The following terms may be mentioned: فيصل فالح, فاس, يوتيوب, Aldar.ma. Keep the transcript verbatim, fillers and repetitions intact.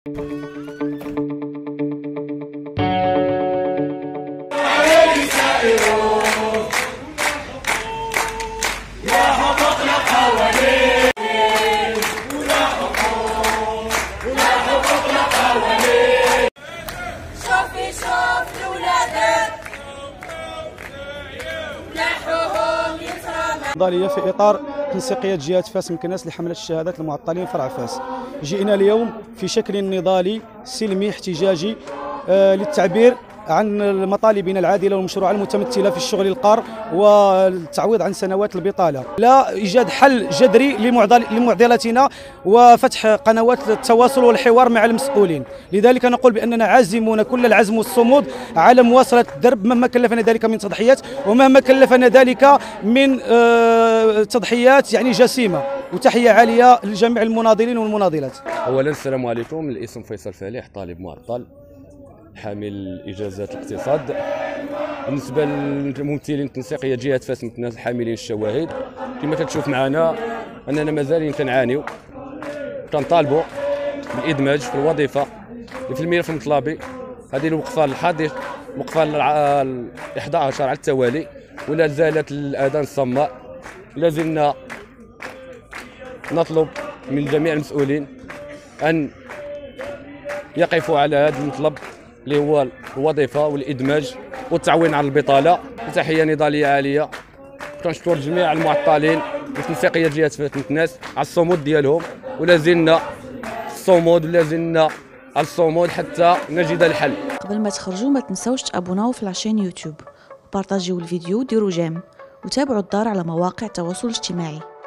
النضالية في إطار تنسيقية جهة فاس مكناس لحملة الشهادات المعطلين فرع فاس. جئنا اليوم في شكل نضالي سلمي احتجاجي آه للتعبير عن مطالبنا العادلة والمشروعة المتمثلة في الشغل القار والتعويض عن سنوات البطالة، لا إيجاد حل جذري لمعضلتنا وفتح قنوات التواصل والحوار مع المسؤولين. لذلك نقول بأننا عازمون كل العزم والصمود على مواصلة الدرب مهما كلفنا ذلك من تضحيات ومهما كلفنا ذلك من تضحيات يعني جسيمة. وتحية عالية لجميع المناضلين والمناضلات. أولا السلام عليكم، الاسم فيصل فالح، طالب معطل حامل اجازات الاقتصاد. بالنسبه للممثلين التنسيقيه جهه فاس مكناس حاملين الشواهد، كما كتشوف معنا اننا مازالين كنعانيو، كنطالبوا بالادماج في الوظيفه في الملف المطلبي. هذه الوقفه الحادية وقفه الحادية عشرة على التوالي ولا زالت الاذان الصماء. لازلنا نطلب من جميع المسؤولين ان يقفوا على هذا المطلب اللي هو الوظيفه والادماج والتعوين على البطاله. تحيه نضاليه عاليه، كنشكر جميع المعطلين وتنسيقيه جهه فاس مكناس على الصمود ديالهم، ولا زلنا الصمود ولا زلنا على الصمود حتى نجد الحل. قبل ما تخرجوا ما تنساوش تابوناو في لاشين يوتيوب وبارطاجيو الفيديو وديروا جيم وتابعوا الدار على مواقع التواصل الاجتماعي.